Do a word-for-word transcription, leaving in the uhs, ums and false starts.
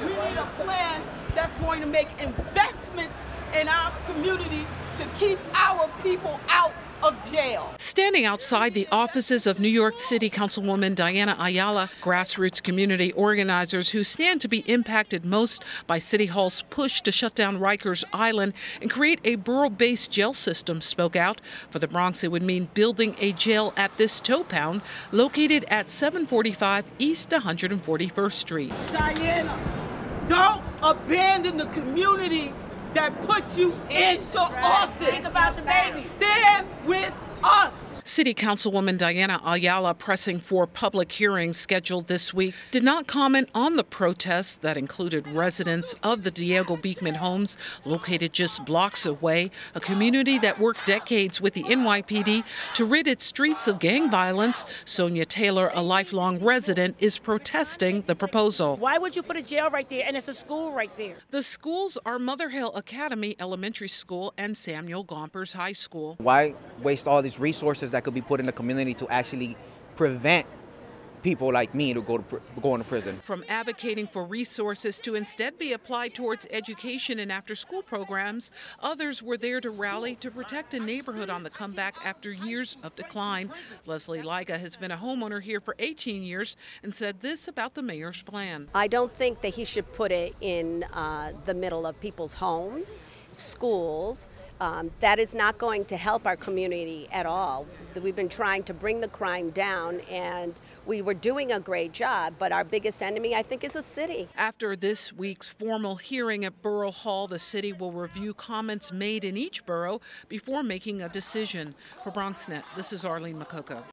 We need a plan that's going to make investments in our community to keep our people out of jail. Standing outside the offices of New York City Councilwoman Diana Ayala, grassroots community organizers who stand to be impacted most by City Hall's push to shut down Rikers Island and create a borough-based jail system spoke out. For the Bronx, it would mean building a jail at this tow pound located at seven forty-five East one hundred forty-first Street. Diana, don't abandon the community that puts you into office. Think about the babies. Stand with us. City Councilwoman Diana Ayala, pressing for public hearings scheduled this week, did not comment on the protests that included residents of the Diego Beekman homes located just blocks away, a community that worked decades with the N Y P D to rid its streets of gang violence. Sonia Taylor, a lifelong resident, is protesting the proposal. Why would you put a jail right there and it's a school right there? The schools are Mother Hill Academy Elementary School and Samuel Gompers High School. Why waste all these resources that that could be put in the community to actually prevent people like me to go to going to prison? From advocating for resources to instead be applied towards education and after-school programs, others were there to rally to protect a neighborhood on the comeback after years of decline. Leslie Lyge has been a homeowner here for eighteen years and said this about the mayor's plan. I don't think that he should put it in uh, the middle of people's homes, schools. Um, that is not going to help our community at all. We've been trying to bring the crime down and we were doing a great job, but our biggest enemy, I think, is the city. After this week's formal hearing at Borough Hall, the city will review comments made in each borough before making a decision. For BronxNet, this is Arlene McCoco.